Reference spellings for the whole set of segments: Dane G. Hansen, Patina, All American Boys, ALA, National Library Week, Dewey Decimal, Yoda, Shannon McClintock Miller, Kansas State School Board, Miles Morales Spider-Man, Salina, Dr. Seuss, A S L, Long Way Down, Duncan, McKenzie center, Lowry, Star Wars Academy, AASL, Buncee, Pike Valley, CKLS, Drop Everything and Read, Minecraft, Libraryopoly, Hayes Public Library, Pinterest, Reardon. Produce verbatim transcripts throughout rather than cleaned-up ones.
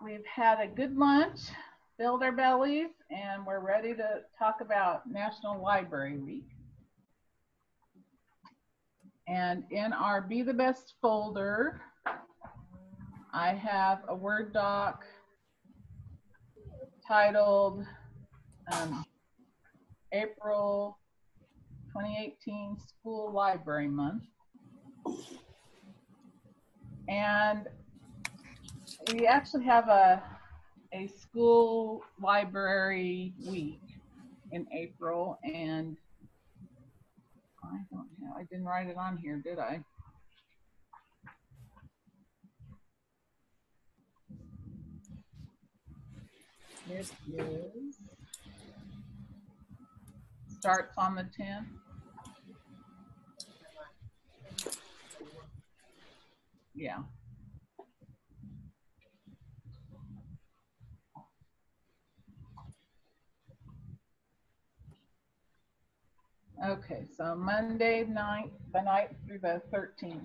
We've had a good lunch, filled our bellies, and we're ready to talk about National Library Week. And in our Be the Best folder, I have a Word doc titled um, April twenty eighteen School Library Month. And we actually have a, a school library week in April, and I don't know, I didn't write it on here, did I? This is, starts on the tenth. Yeah. Okay, so Monday night, the night through the thirteenth.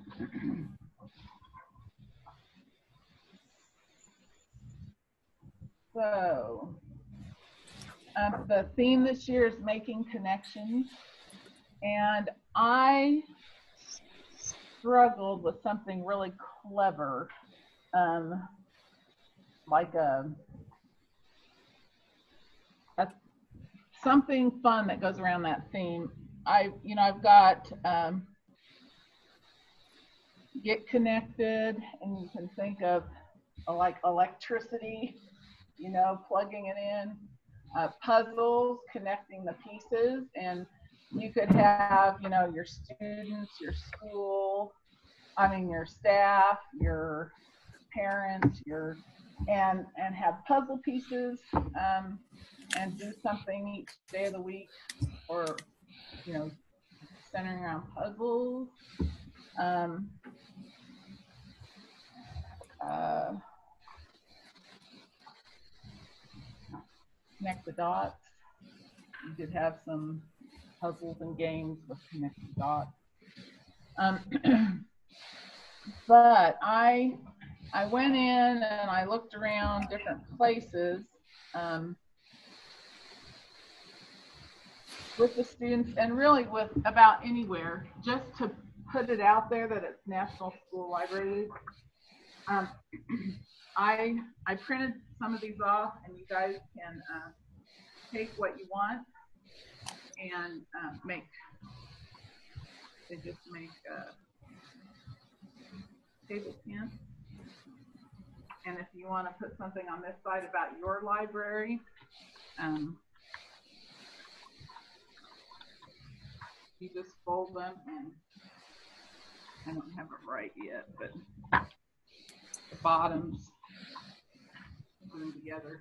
So, um, the theme this year is making connections, and I struggled with something really clever, um, like a, a something fun that goes around that theme. I, you know, I've got um, get connected, and you can think of uh, like electricity, you know, plugging it in, uh, puzzles, connecting the pieces, and you could have, you know, your students, your school, I mean, your staff, your parents, your, and, and have puzzle pieces, um, and do something each day of the week, or, you know, centering around puzzles. Um, uh, Connect the dots. You could have some puzzles and games with connect the dots. Um, but I, I went in and I looked around different places um, with the students, and really with about anywhere, just to put it out there that it's National School Library. Um, I, I printed some of these off, and you guys can uh, take what you want and uh, make, they just make a table tent. And if you want to put something on this side about your library, um, you just fold them, and I don't have it right yet, but the bottoms them together,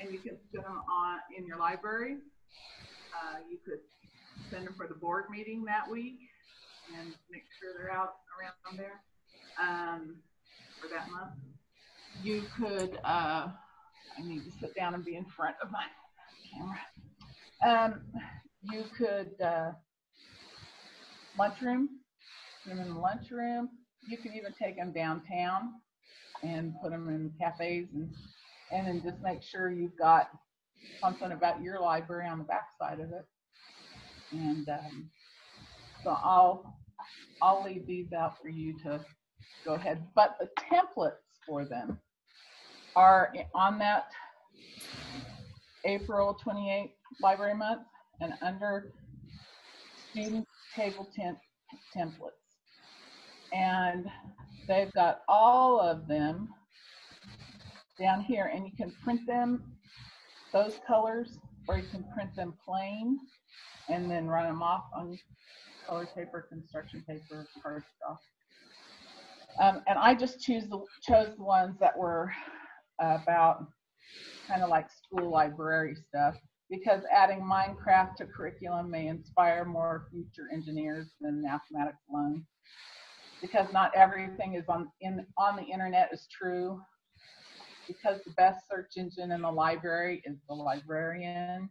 and you can put them on in your library. Uh, you could send them for the board meeting that week and make sure they're out around there um, for that month. You could, uh, I need to sit down and be in front of my camera. Um, you could, uh, lunchroom, put them in the lunchroom. You could even take them downtown and put them in cafes, and and then just make sure you've got something about your library on the back side of it. And um, so I'll I'll leave these out for you to go ahead. But the templates for them are on that April twenty-eighth Library Month, and under Student Table Tent Templates. And they've got all of them down here, and you can print them those colors, or you can print them plain and then run them off on color paper, construction paper, cardstock. Um, and I just choose the, chose the ones that were about kind of like school library stuff, because adding Minecraft to curriculum may inspire more future engineers than mathematics alone. Because not everything is on in on the internet is true. Because the best search engine in the library is the librarian.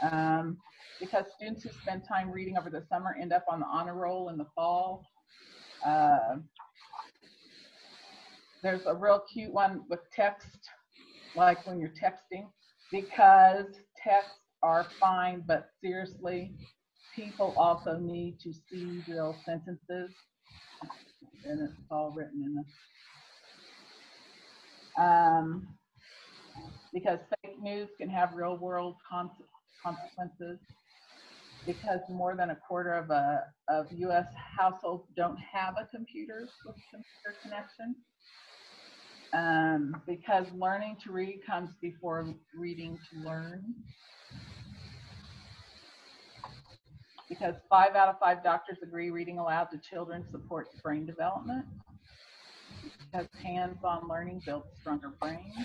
Um, because students who spend time reading over the summer end up on the honor roll in the fall. Uh, There's a real cute one with text, like when you're texting, because texts are fine, but seriously, people also need to see real sentences. And it's all written in this. Um, because fake news can have real world consequences, because more than a quarter of, a, of U S households don't have a computer with computer connection, um, because learning to read comes before reading to learn, because five out of five doctors agree reading aloud to children supports brain development, because hands-on learning builds stronger brains,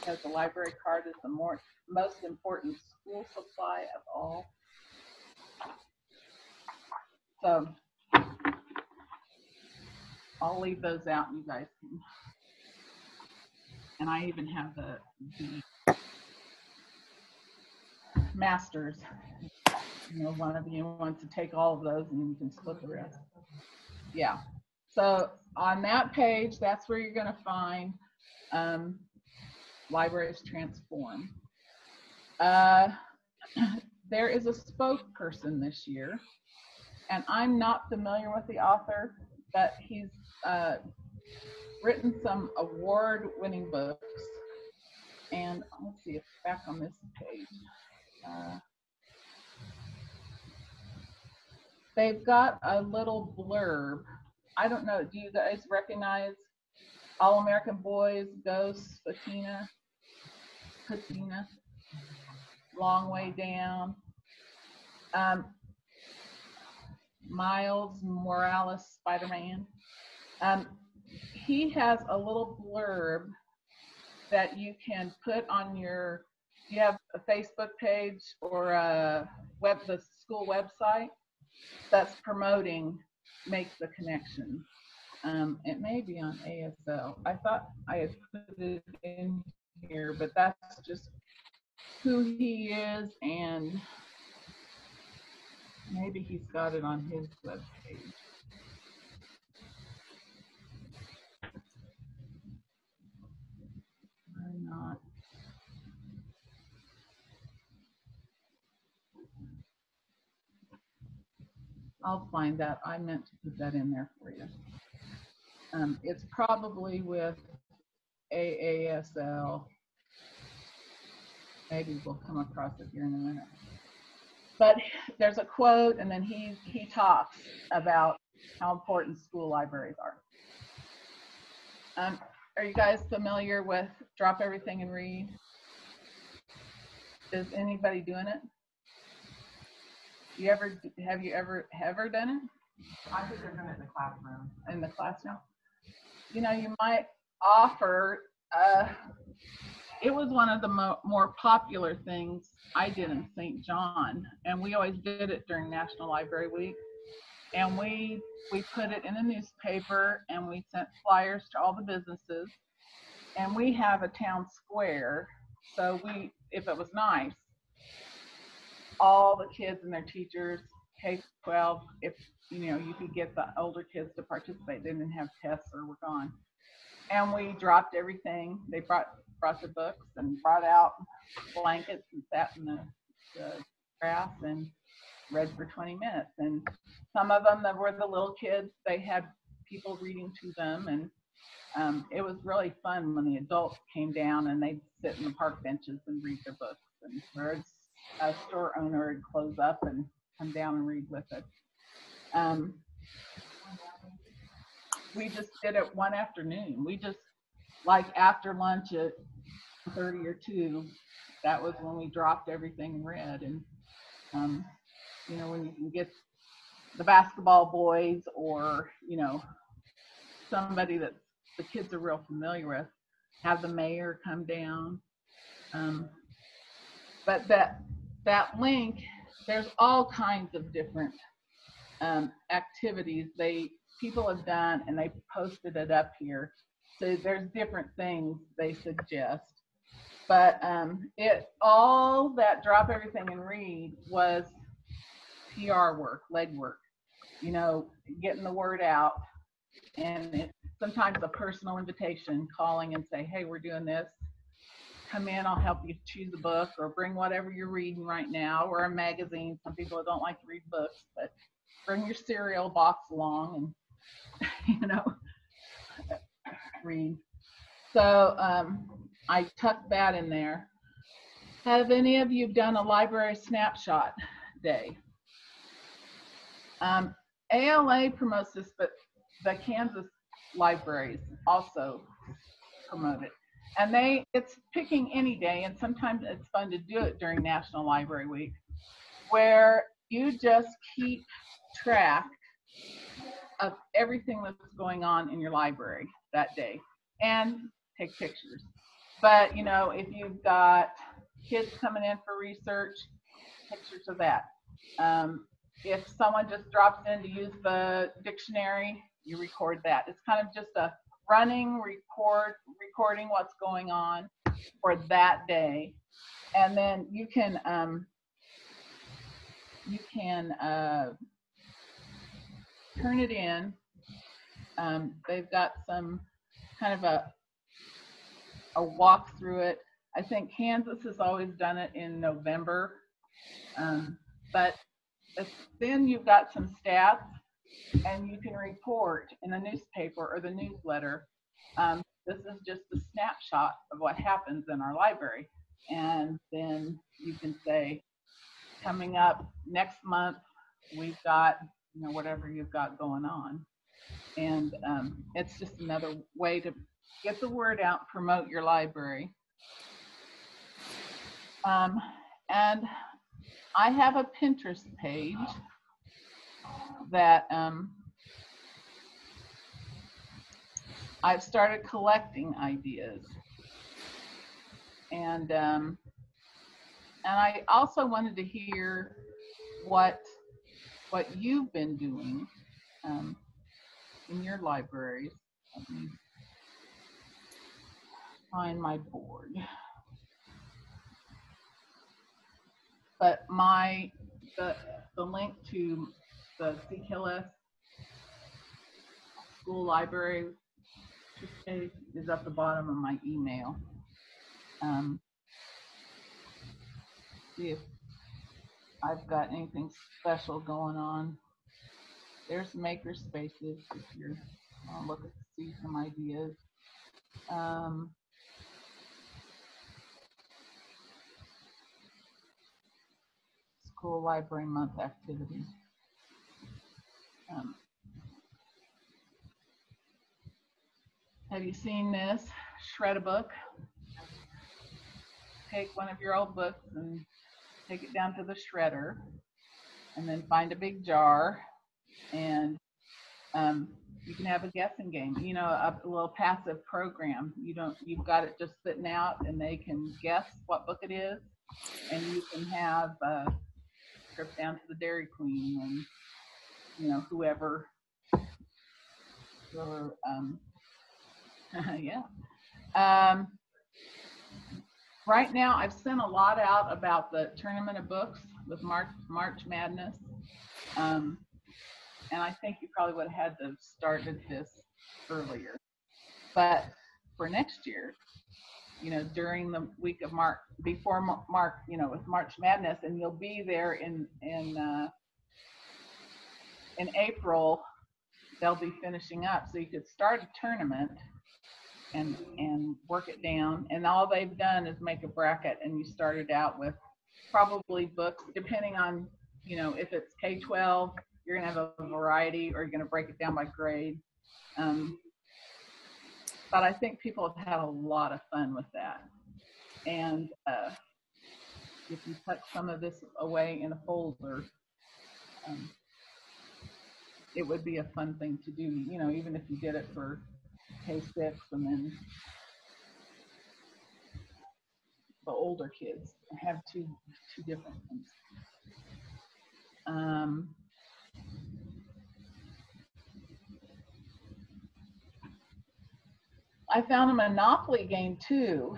because the library card is the more, most important school supply of all. So I'll leave those out, you guys can. And I even have the, the masters. You know, one of you wants to take all of those and you can split the rest. Yeah. So on that page, that's where you're going to find um, Libraries Transform. Uh, there is a spokesperson this year, and I'm not familiar with the author, but he's uh, written some award-winning books. And let's see if it's back on this page. Uh, they've got a little blurb. I don't know, do you guys recognize All American Boys, Ghosts, Patina, Patina, Long Way Down, um, Miles Morales Spider-Man? Um, he has a little blurb that you can put on your, you have a Facebook page or a web, the school website that's promoting Make the Connection. Um, it may be on A S L. I thought I had put it in here, but that's just who he is, and maybe he's got it on his webpage. I'm not. I'll find that. I meant to put that in there for you. Um, it's probably with A A S L. Maybe we'll come across it here in a minute. But there's a quote, and then he, he talks about how important school libraries are. Um, are you guys familiar with Drop Everything and Read? Is anybody doing it? You ever have you ever ever done it? I think they're doing it in the classroom. In the classroom, you know, you might offer. Uh, it was one of the mo more popular things I did in Saint John, and we always did it during National Library Week. And we we put it in a newspaper, and we sent flyers to all the businesses. And we have a town square, so we if it was nice. All the kids and their teachers, K twelve, if you know, you could get the older kids to participate. They didn't have tests or were gone. And we dropped everything. They brought brought the books and brought out blankets and sat in the, the grass and read for twenty minutes. And some of them that were the little kids, they had people reading to them. And um, it was really fun when the adults came down and they'd sit in the park benches and read their books. And birds. A store owner would close up and come down and read with us. Um, we just did it one afternoon. We just, like after lunch at thirty or two, that was when we dropped everything and read. And, um, you know, when you can get the basketball boys or, you know, somebody that the kids are real familiar with, have the mayor come down. Um, But that, that link, there's all kinds of different um, activities they people have done, and they posted it up here. So there's different things they suggest. But um, it all that Drop Everything and Read was P R work, legwork, you know, getting the word out. And it sometimes a personal invitation, calling and say, hey, we're doing this. Come in, I'll help you choose a book, or bring whatever you're reading right now, or a magazine. Some people don't like to read books, but bring your cereal box along and, you know, read. So um, I tucked that in there. Have any of you done a library snapshot day? Um, A L A promotes this, but the Kansas libraries also promote it. And they, it's picking any day, and sometimes it's fun to do it during National Library Week, where you just keep track of everything that's going on in your library that day and take pictures. But, you know, if you've got kids coming in for research, pictures of that. Um, if someone just drops in to use the dictionary, you record that. It's kind of just a running record, recording what's going on for that day, and then you can um, you can uh, turn it in. Um, they've got some kind of a a walk through it. I think Kansas has always done it in November, um, but then you've got some stats, and you can report in the newspaper or the newsletter. Um, this is just a snapshot of what happens in our library. And then you can say, coming up next month, we've got, you know, whatever you've got going on. And um, it's just another way to get the word out, promote your library. Um, and I have a Pinterest page that um, I've started collecting ideas, and um, and I also wanted to hear what what you've been doing um, in your libraries. Let me find my board, but my the the link to the C K L S school library is at the bottom of my email. Um, see if I've got anything special going on. There's maker spaces if you're gonna look at see some ideas. Um, school library month activities. Um, have you seen this? Shred a book. Take one of your old books and take it down to the shredder, and then find a big jar, and um, you can have a guessing game. You know, a, a little passive program. You don't. You've got it just sitting out, and they can guess what book it is, and you can have a trip down to the Dairy Queen and, you know, whoever, whoever um, yeah. Um, right now, I've sent a lot out about the Tournament of Books with March, March Madness. Um, and I think you probably would have had to have started this earlier. But for next year, you know, during the week of March, before March, you know, with March Madness, and you'll be there in, in, uh, in April, they'll be finishing up. So you could start a tournament and and work it down. And all they've done is make a bracket, and you started out with probably books, depending on, you know, if it's K twelve, you're gonna have a variety, or you're gonna break it down by grade. Um, but I think people have had a lot of fun with that. And uh, if you tuck some of this away in a folder, um, it would be a fun thing to do, you know, even if you did it for K six and then the older kids have two two different things. Um, I found a Monopoly game too,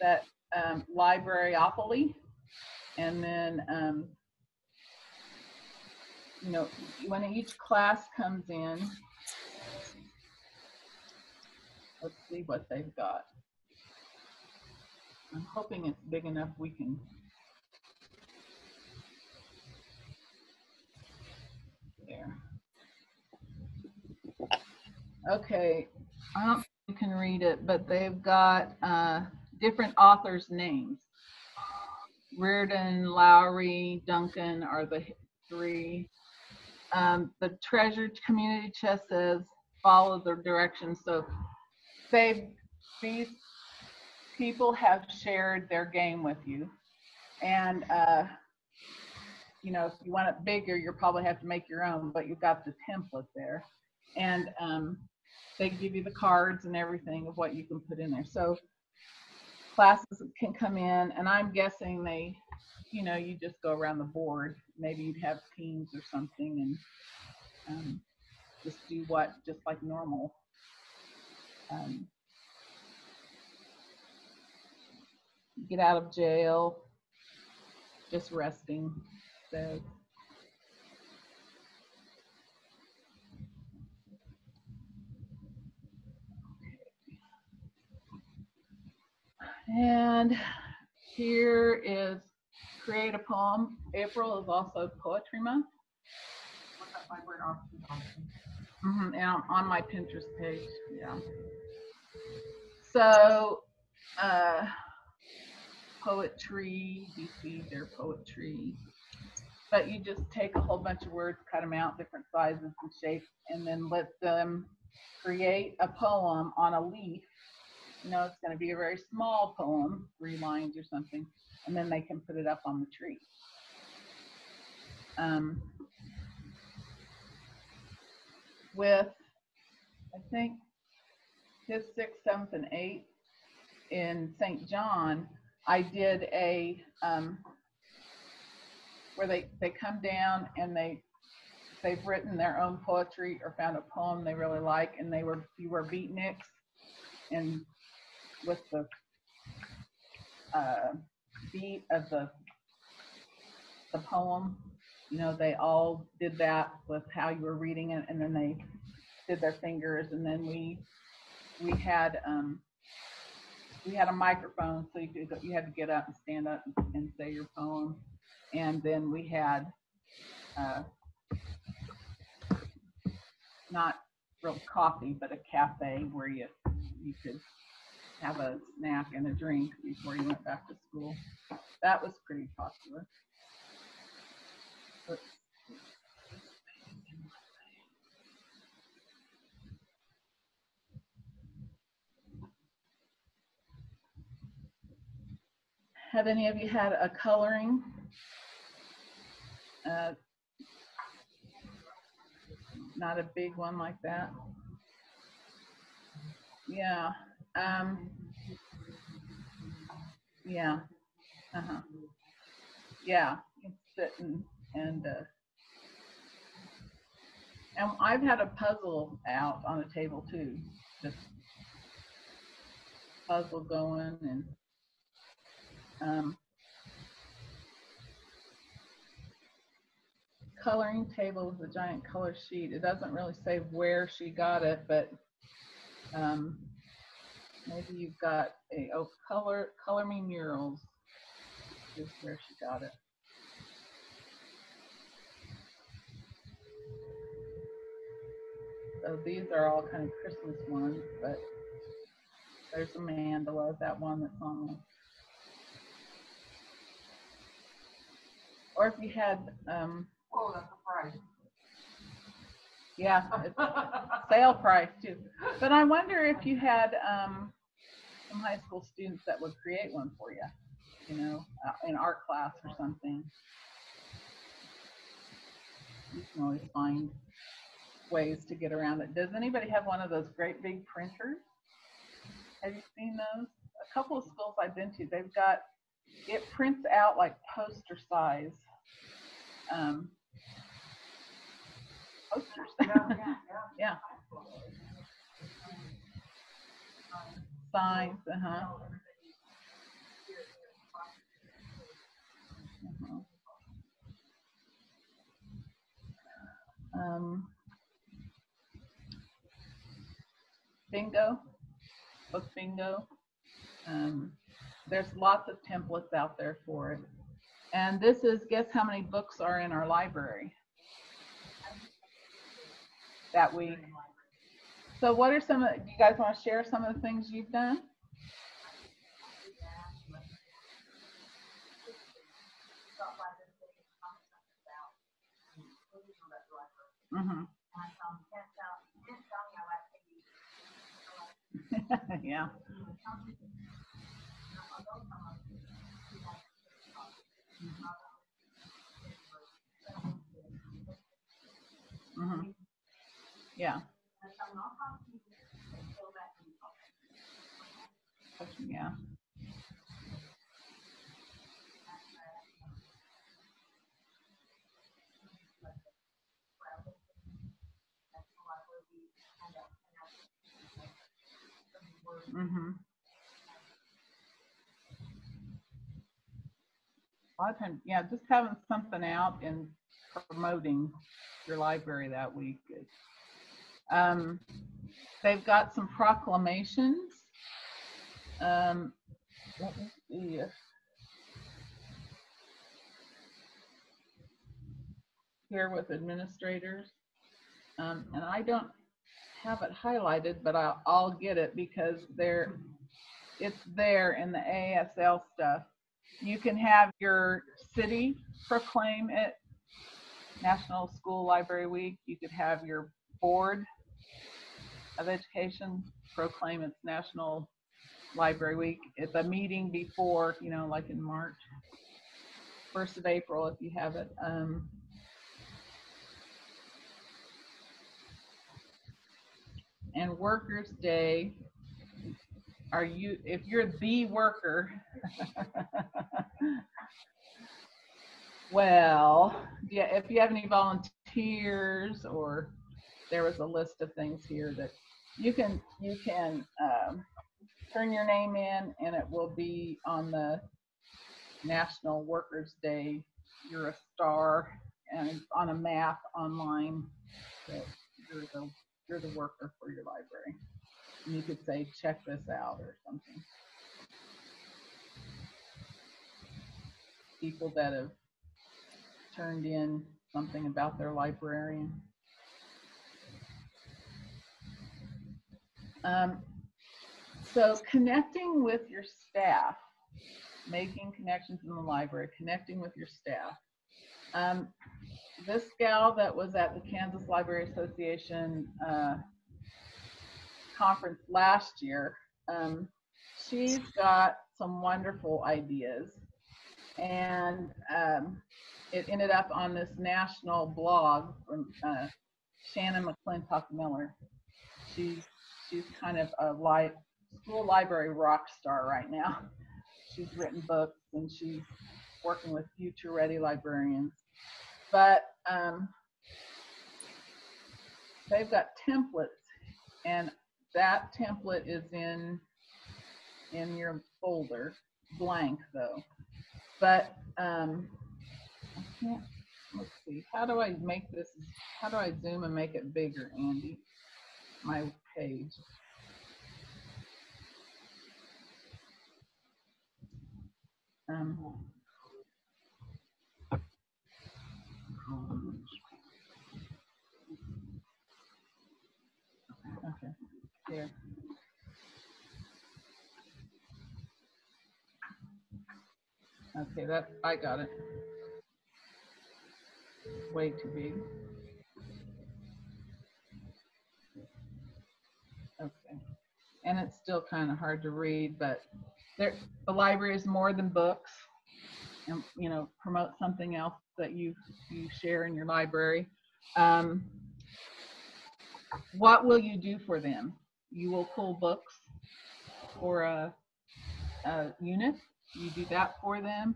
that um, Libraryopoly, and then um, you know, when each class comes in, Let's see what they've got. I'm hoping it's big enough we can there. Okay, I don't think you can read it, but they've got uh, different authors' names. Reardon, Lowry, Duncan are the three. Um, the treasure community chest says follow the directions. So they've, these people have shared their game with you. And, uh, you know, if you want it bigger, you'll probably have to make your own, but you've got the template there. And um, they give you the cards and everything of what you can put in there. So classes can come in, and I'm guessing they, you know, you just go around the board. Maybe you'd have teams or something and um, just do what, just like normal. Um, get out of jail, just resting. So. And here is create a poem. April is also Poetry Month. What's that vibrant option? Mm-hmm, and on my Pinterest page, yeah. So, uh, poetry, you see their poetry. But you just take a whole bunch of words, cut them out, different sizes and shapes, and then let them create a poem on a leaf. You know, it's going to be a very small poem, three lines or something, and then they can put it up on the tree. Um, with, I think, his sixth, seventh, and eighth in Saint John, I did a, um, where they, they come down and they, they've written their own poetry or found a poem they really like, and they were, you were beatniks, and with the uh, beat of the, the poem, you know, they all did that with how you were reading it, and then they did their fingers, and then we we had um, we had a microphone, so you could, you had to get up and stand up and say your poem, and then we had uh, not real coffee, but a cafe where you you could have a snack and a drink before you went back to school. That was pretty popular. Let's see. Have any of you had a coloring? Uh, not a big one like that. Yeah, um, yeah, uh-huh, yeah, you can sit and, and, uh, and I've had a puzzle out on a table too, just puzzle going, and, um, coloring table with a giant color sheet. It doesn't really say where she got it, but Um, maybe you've got a, oh, color, color me murals is where she got it. So these are all kind of Christmas ones, but there's a mandala, that one that's on there. Or if you had, um, oh, that's a price. Yeah, it's sale price too. But I wonder if you had um, some high school students that would create one for you, you know, uh, in art class or something. You can always find ways to get around it. Does anybody have one of those great big printers? Have you seen those? A couple of schools I've been to, they've got, it prints out like poster size. Um, Posters. yeah, yeah, yeah. yeah. Signs, uh-huh. Uh-huh. Um, bingo. book bingo. Um, there's lots of templates out there for it. And this is, guess how many books are in our library that week. So what are some of, do you guys want to share some of the things you've done? Mm-hmm. Yeah. Mm-hmm. Yeah. Yeah. Mm-hmm. A lot of times, yeah, just having something out and promoting your library that week. Um, they've got some proclamations. Um, let me see if here with administrators, um, and I don't have it highlighted, but I'll, I'll get it because there, it's there in the A A S L stuff. You can have your city proclaim it, National School Library Week. You could have your Board of Education proclaim it's National Library Week. It's a meeting before, you know, like in March, first of April if you have it. Um, and Workers' Day, are you, if you're the worker, well, yeah, if you have any volunteers, or there was a list of things here that you can, you can um, turn your name in and it will be on the National Workers' Day. You're a star and on a map online that you're the You're the worker for your library, and you could say check this out or something. People that have turned in something about their librarian. Um, so connecting with your staff, making connections in the library, connecting with your staff. Um, This gal that was at the Kansas Library Association uh, conference last year, um, she's got some wonderful ideas, and um, it ended up on this national blog from uh, Shannon McClintock Miller. She's she's kind of a li school library rock star right now. She's written books and she's working with future-ready librarians. But um, they've got templates, and that template is in in your folder, blank though. But um, I can't. Let's see. How do I make this? How do I zoom and make it bigger, Andy? My page. Um, Okay, here. Okay, that I got it. Way too big. Okay, and it's still kind of hard to read, but there, the library is more than books, and you know, promote something else that you, you share in your library. Um, what will you do for them? You will pull books for a, a unit. You do that for them.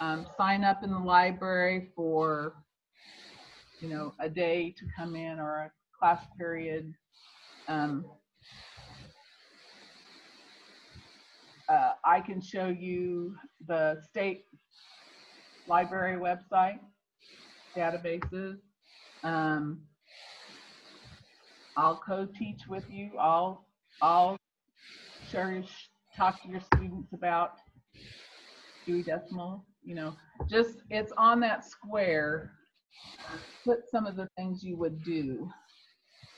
Um, sign up in the library for, you know, a day to come in or a class period. Um, uh, I can show you the state library website, databases. Um, I'll co-teach with you. I'll, I'll sure talk to your students about Dewey Decimal, you know, just it's on that square. Put some of the things you would do.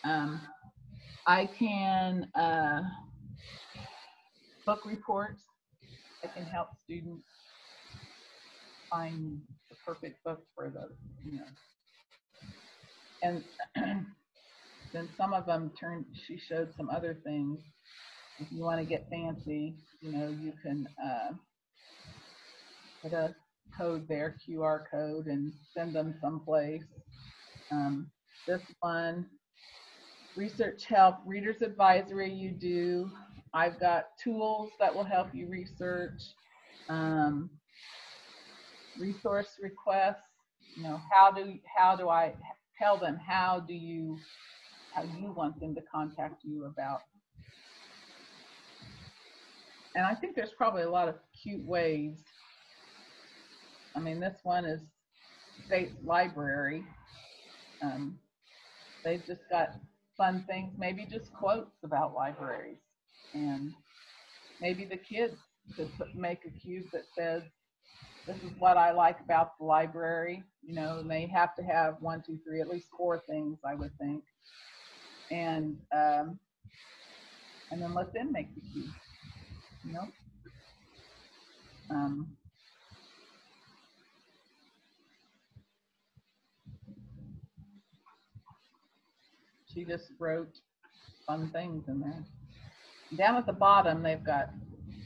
Um, I can uh, book reports. I can help students find the perfect book for the, you know. And then some of them turned, she showed some other things. If you want to get fancy, you know, you can uh, put a code there, Q R code, and send them someplace. Um, this one, research help, reader's advisory you do. I've got tools that will help you research. Um, resource requests, you know, how do, how do I tell them, how do you, how you want them to contact you about. And I think there's probably a lot of cute ways. I mean, this one is State Library. Um, they've just got fun things, maybe just quotes about libraries. And maybe the kids could put, make a cube that says, this is what I like about the library. You know, and they have to have one, two, three, at least four things, I would think. And, um, and then let them make the cube, you know? Um, She just wrote fun things in there. Down at the bottom, they've got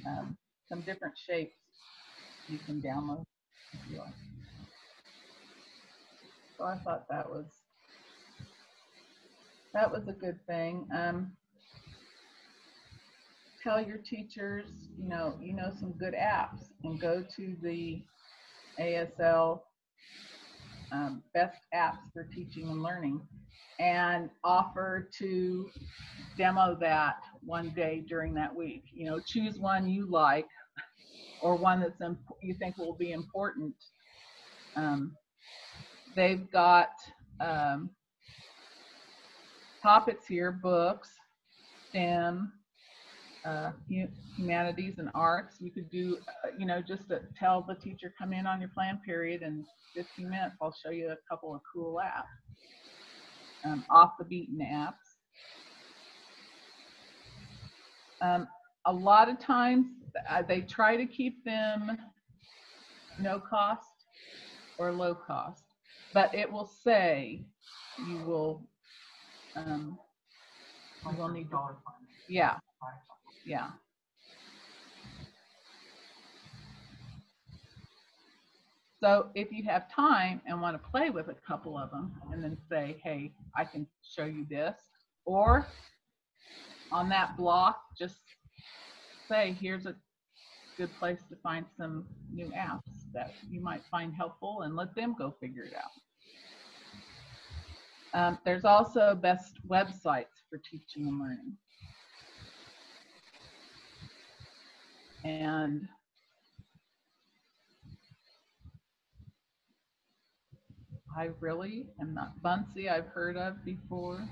um, some different shapes you can download. So I thought that was that was a good thing. Um, tell your teachers, you know, you know some good apps, and go to the A S L um, best apps for teaching and learning, and offer to demo that one day during that week. You know, choose one you like, or one that's imp you think will be important. Um, they've got um, topics here, books, STEM, uh, humanities and arts. You could do, uh, you know, just to tell the teacher, come in on your plan period and fifteen minutes, I'll show you a couple of cool apps. Um, off the beaten apps. Um, a lot of times uh, they try to keep them no cost or low cost, but it will say you will um, you will need dollar funds. Yeah, yeah. So if you have time and want to play with a couple of them and then say, hey, I can show you this, or on that block, just say, here's a good place to find some new apps that you might find helpful, and let them go figure it out. Um, there's also best websites for teaching and learning. And I really am not Buncee, I've heard of before.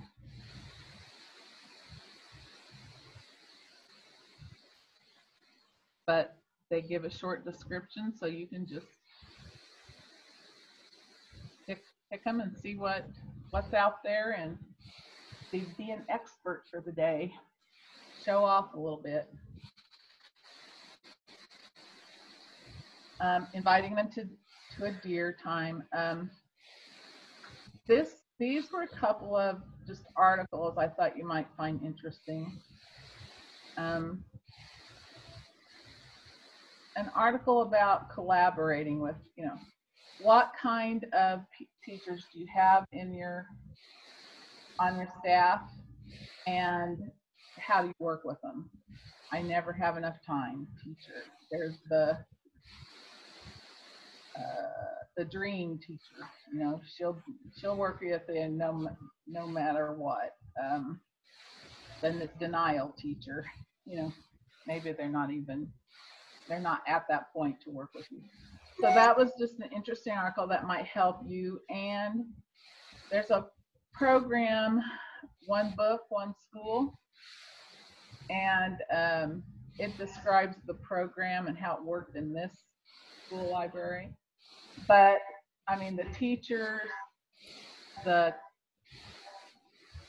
But they give a short description, so you can just pick, pick them and see what, what's out there, and be, be an expert for the day. Show off a little bit. Um, inviting them to, to a deer time. Um, This, these were a couple of just articles I thought you might find interesting. Um, an article about collaborating with, you know, what kind of teachers do you have in your, on your staff, and how do you work with them? I never have enough time, teacher. There's the, uh, the dream teacher, you know, she'll she'll work with you no no matter what. Um, then the denial teacher, you know, maybe they're not even they're not at that point to work with you. So that was just an interesting article that might help you. And there's a program, one book, one school, and um, it describes the program and how it worked in this school library. But I mean, the teachers, the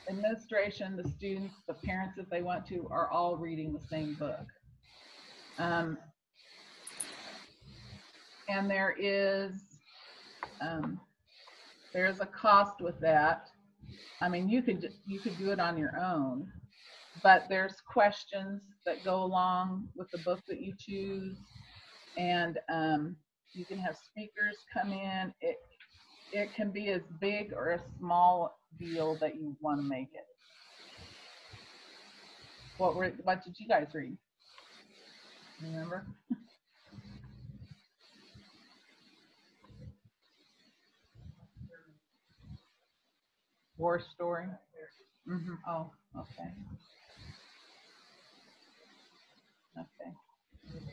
administration, the students, the parents, if they want to, are all reading the same book. Um, and there is, um, there is a cost with that. I mean, you could, you could do it on your own, but there's questions that go along with the book that you choose, and um, you can have speakers come in. It, it can be as big or as small deal that you want to make it. What were, what did you guys read? Remember? War story. Mm-hmm. Oh, okay. Okay.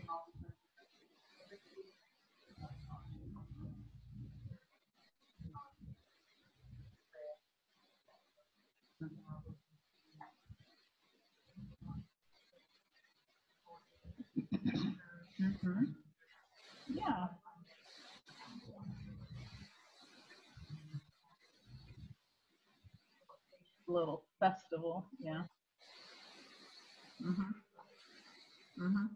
Mm-hmm. Yeah. Little festival, yeah. Mhm. Mhm.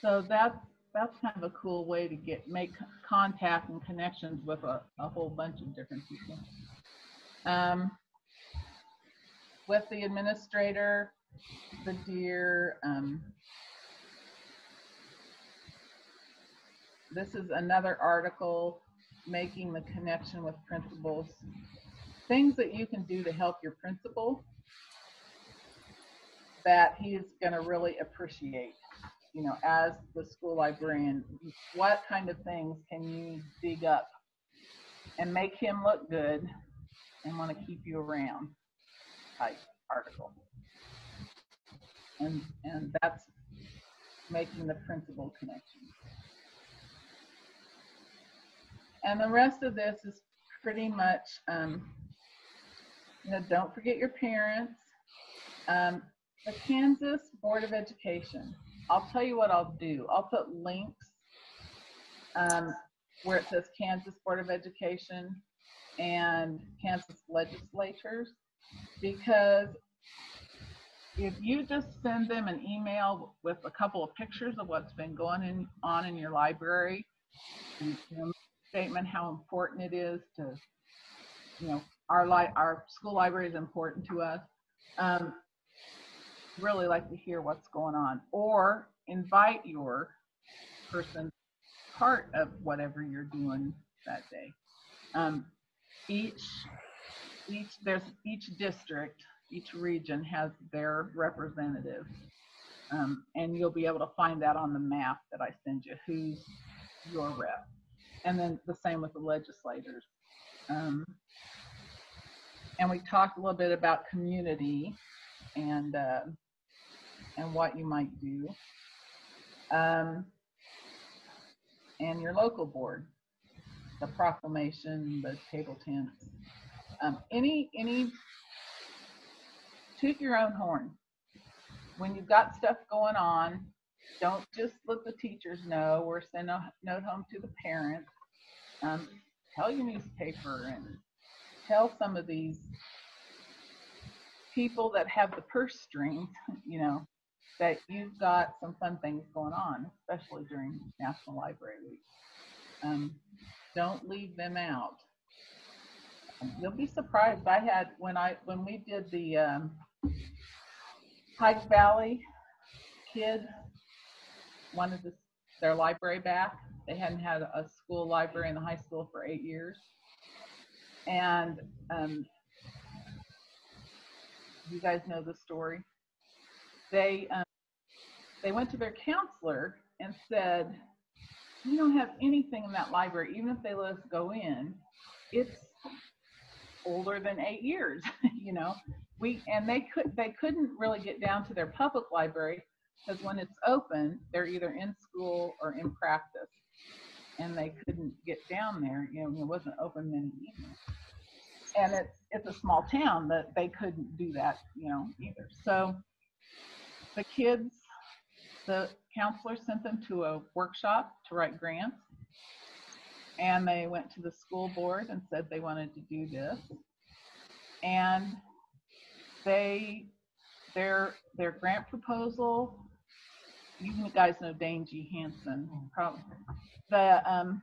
So that's that's kind of a cool way to get make contact and connections with a, a whole bunch of different people. Um, with the administrator, the dear. Um, this is another article, making the connection with principals. Things that you can do to help your principal that he is going to really appreciate, you know, as the school librarian. What kind of things can you dig up and make him look good and want to keep you around type article. And, and that's making the principal connection. And the rest of this is pretty much, um, you know, don't forget your parents. Um, the Kansas Board of Education. I'll tell you what I'll do. I'll put links um, where it says Kansas Board of Education and Kansas legislatures, because if you just send them an email with a couple of pictures of what's been going in, on in your library, and, you know, statement how important it is to, you know, our li our school library is important to us. Um, really like to hear what's going on, or invite your person part of whatever you're doing that day. Um, each each there's each district, each region has their representative, um, and you'll be able to find that on the map that I send you who's your rep. And then the same with the legislators. Um, and we talked a little bit about community and uh, and what you might do. Um, and your local board, the proclamation, the table tents. Um, any, any, toot your own horn. When you've got stuff going on, don't just let the teachers know or send a note home to the parents. Um, tell your newspaper and tell some of these people that have the purse strings, you know, that you've got some fun things going on, especially during National Library Week. Um, don't leave them out. You'll be surprised. I had, when I when we did the um, Pike Valley kids wanted this, their library back. They hadn't had a school library in the high school for eight years. And um, you guys know the story. They, um, they went to their counselor and said, we don't have anything in that library, even if they let us go in. It's older than eight years, you know. We, and they, could, they couldn't really get down to their public library, because when it's open, they're either in school or in practice, and they couldn't get down there. You know, it wasn't open many evenings, and it's it's a small town that they couldn't do that, you know, either. So the kids, the counselor sent them to a workshop to write grants, and they went to the school board and said they wanted to do this, and they their their grant proposal. You guys know Dane G. Hansen, probably. The um,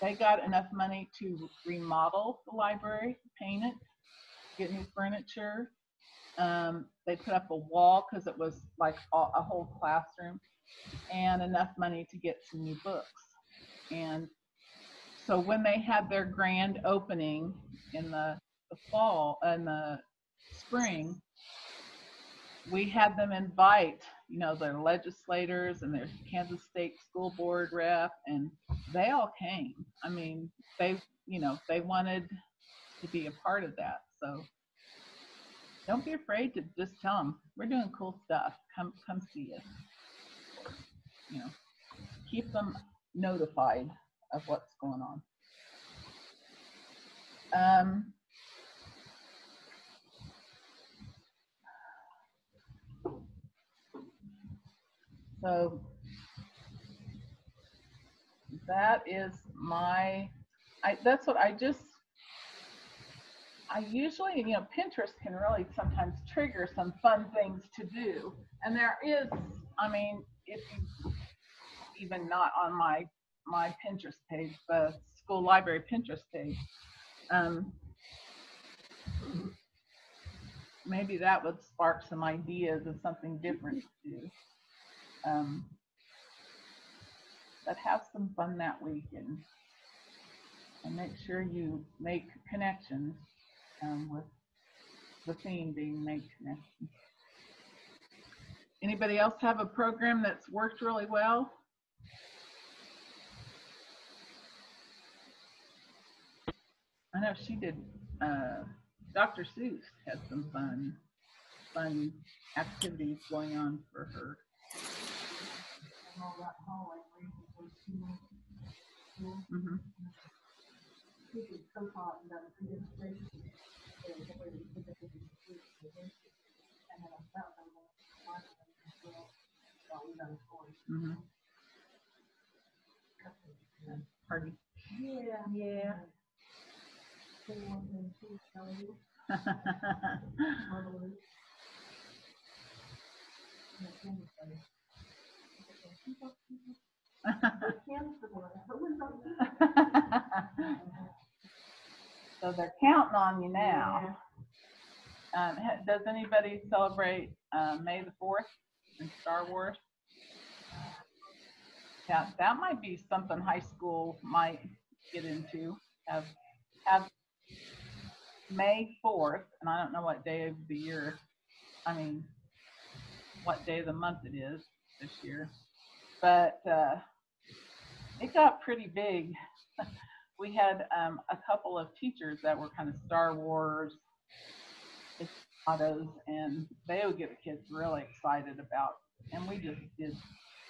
they got enough money to remodel the library, paint it, get new furniture. Um, they put up a wall because it was like a, a whole classroom, and enough money to get some new books. And so when they had their grand opening in the, the fall, in the spring, we had them invite, you know, their legislators and their Kansas State School Board rep, and they all came. I mean, they, you know, they wanted to be a part of that. So don't be afraid to just tell them, we're doing cool stuff. Come, come see us. You know, keep them notified of what's going on. Um, So that is my, I, that's what I just, I usually, you know, Pinterest can really sometimes trigger some fun things to do. And there is, I mean, if you, even not on my, my Pinterest page, the school library Pinterest page, um, maybe that would spark some ideas of something different to do. Um, but have some fun that week, and, and make sure you make connections um, with the theme being make connections. Anybody else have a program that's worked really well? I know she did, uh, Doctor Seuss had some fun, fun activities going on for her. Mm-hmm. Mm-hmm. Pardon? Yeah, yeah. So they're counting on you now. Um, does anybody celebrate uh, May the fourth in Star Wars? Yeah, that might be something high school might get into. Have, have May fourth, and I don't know what day of the year, I mean, what day of the month it is this year. But uh, it got pretty big. We had um, a couple of teachers that were kind of Star Wars aficionados, and they would get the kids really excited about. And we just did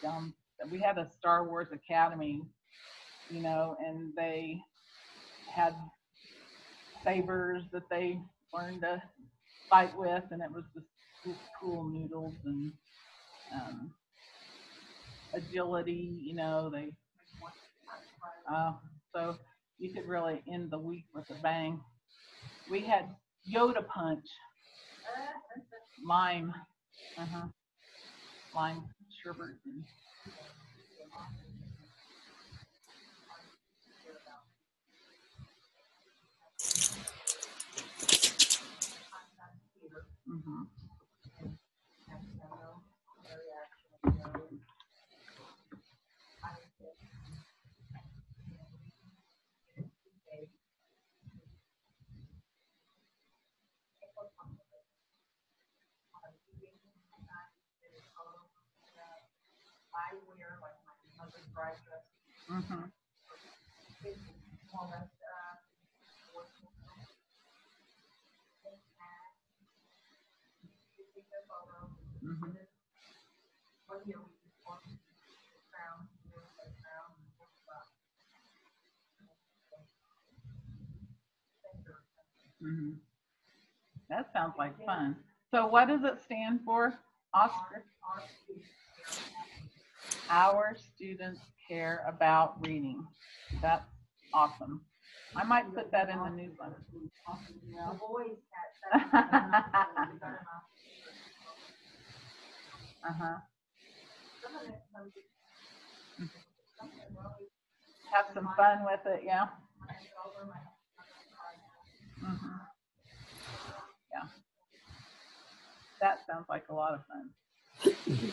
dumb. We had a Star Wars Academy, you know, and they had sabers that they learned to fight with, and it was just cool noodles and. Um, agility, you know, they, uh, so you could really end the week with a bang. We had Yoda punch, lime, uh-huh, lime sherbet. Mm-hmm. Mm-hmm. Mm-hmm. Mm-hmm. That sounds like fun. So what does it stand for? Oscar. Our students care about reading. That's awesome. I might put that in the newsletter. Uh-huh. Have some fun with it, yeah. Mm-hmm. Yeah. That sounds like a lot of fun.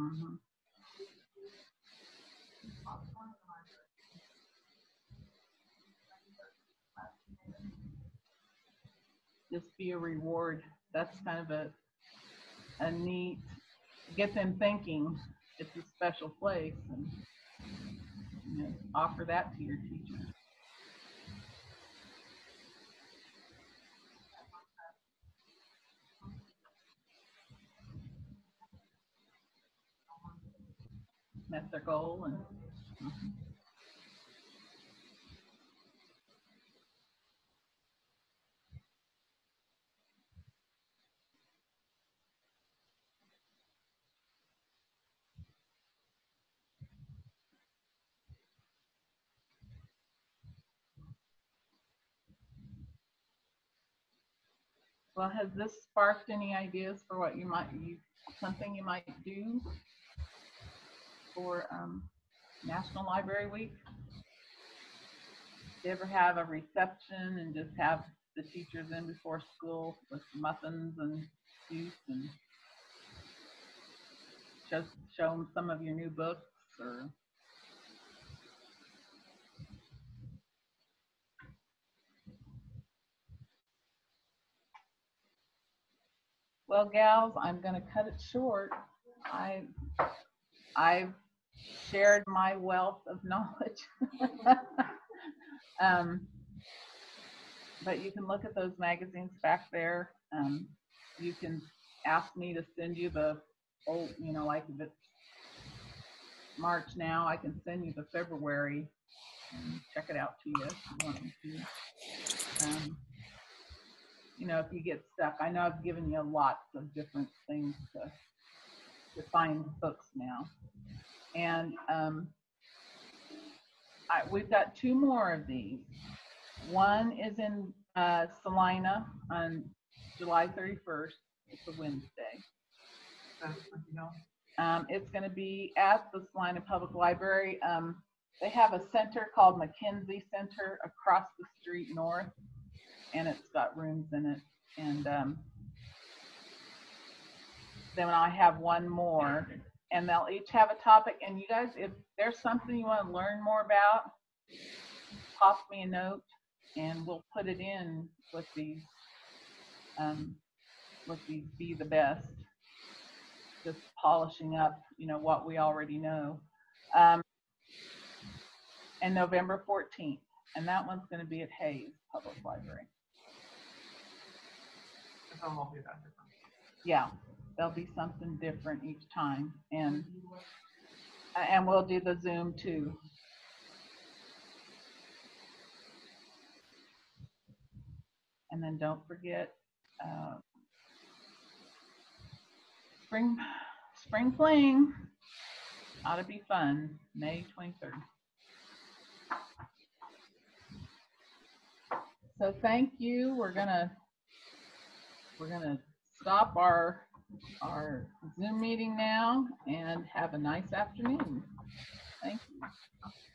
Mm-hmm. Just be a reward. That's kind of a a neat, get them thinking it's a special place, and you know, offer that to your teacher. Met their goal and mm-hmm. Well, has this sparked any ideas for what you might you something you might do for um, National Library Week? Did you ever have a reception and just have the teachers in before school with muffins and juice and just show them some of your new books? Or well, gals, I'm going to cut it short. I I've shared my wealth of knowledge. um, but you can look at those magazines back there. Um, you can ask me to send you the old, you know, like if it's March now, I can send you the February and check it out to you if you want me to. Um, you know, if you get stuck, I know I've given you lots of different things to to find books now. And um, I, we've got two more of these. One is in uh, Salina on July thirty-first. It's a Wednesday. Um, it's going to be at the Salina Public Library. Um, they have a center called McKenzie Center across the street north, and it's got rooms in it. And um, then I have one more, and they'll each have a topic. And you guys, if there's something you want to learn more about, toss me a note, and we'll put it in with these, um, with these Be the Best, just polishing up, you know, what we already know. Um, and November fourteenth, and that one's going to be at Hayes Public Library. Yeah. There'll be something different each time, and and we'll do the Zoom too. And then don't forget uh, spring spring fling. Ought to be fun. May twenty-third. So thank you. We're gonna we're gonna stop our. our Zoom meeting now and have a nice afternoon. Thank you.